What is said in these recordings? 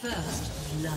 First blood.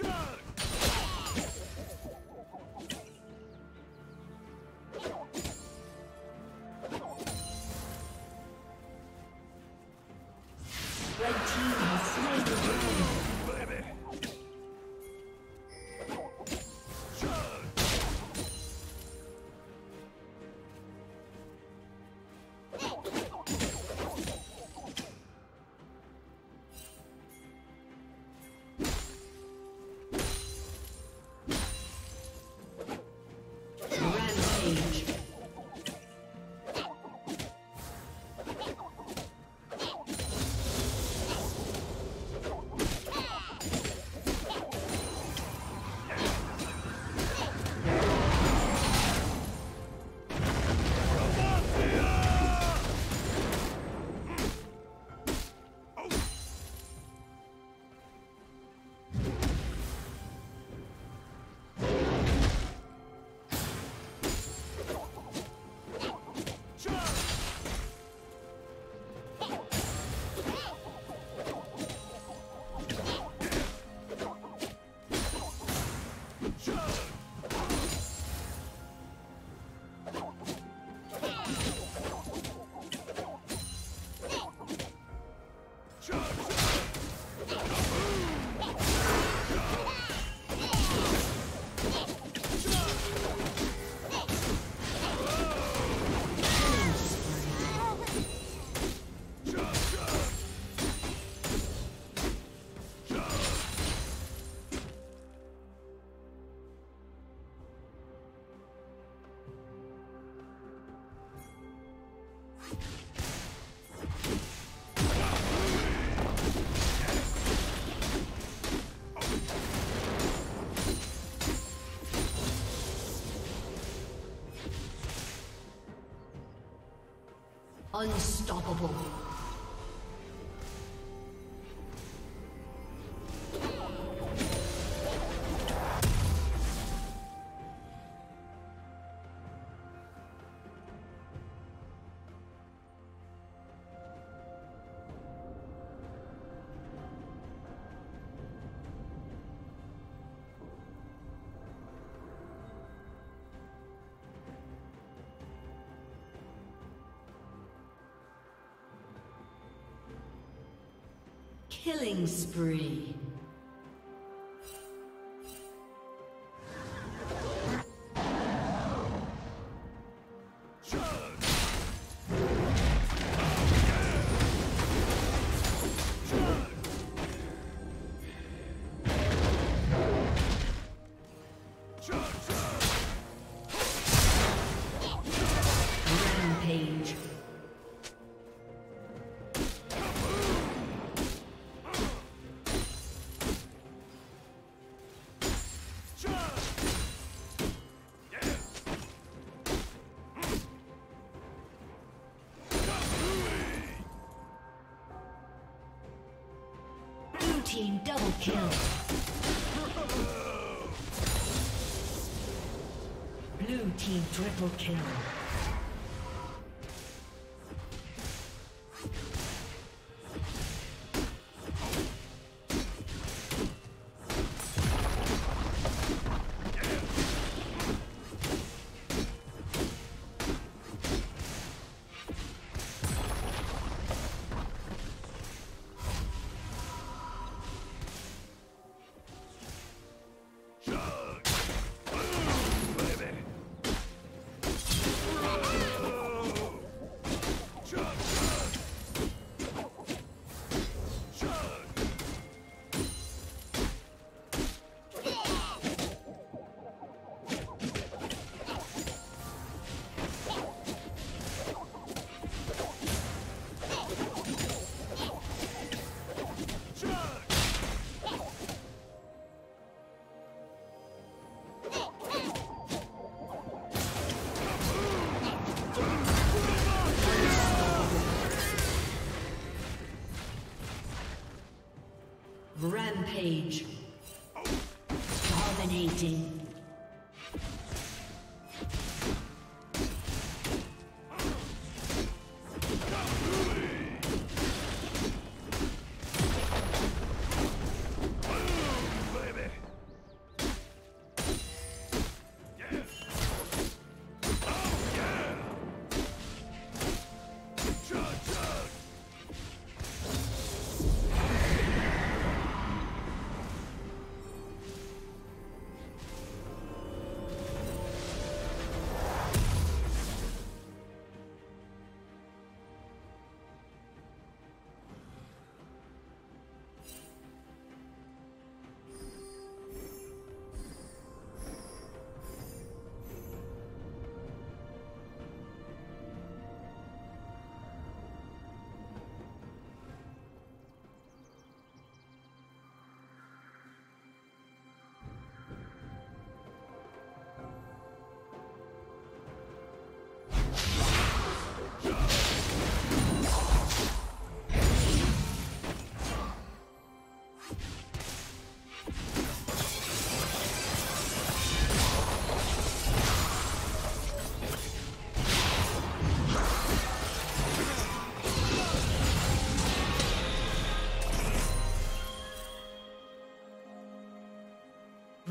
Sure! Unstoppable. Killing spree. Double kill. Blue team triple kill. Rampage. Dominating.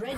Red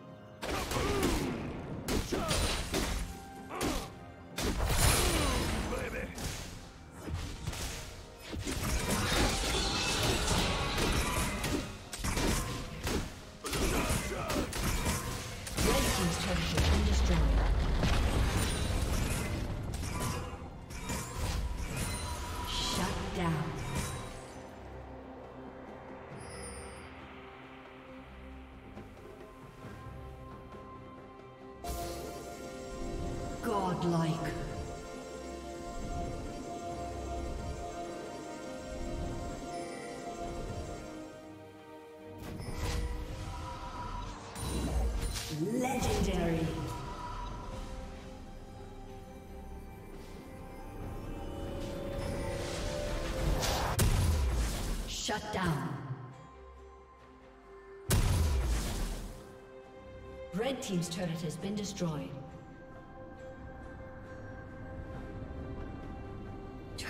Godlike. Legendary. Shut down. Red team's turret has been destroyed.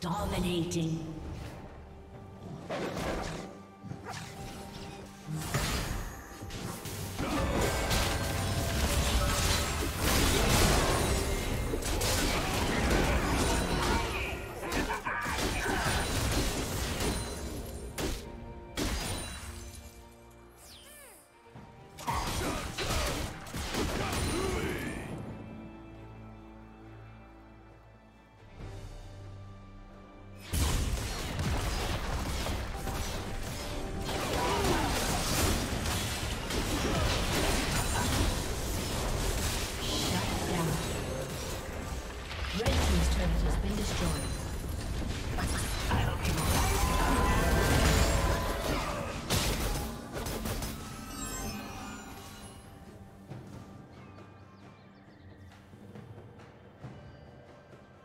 Dominating.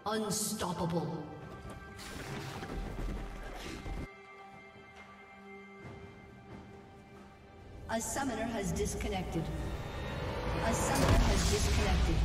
Unstoppable. A summoner has disconnected. A summoner has disconnected.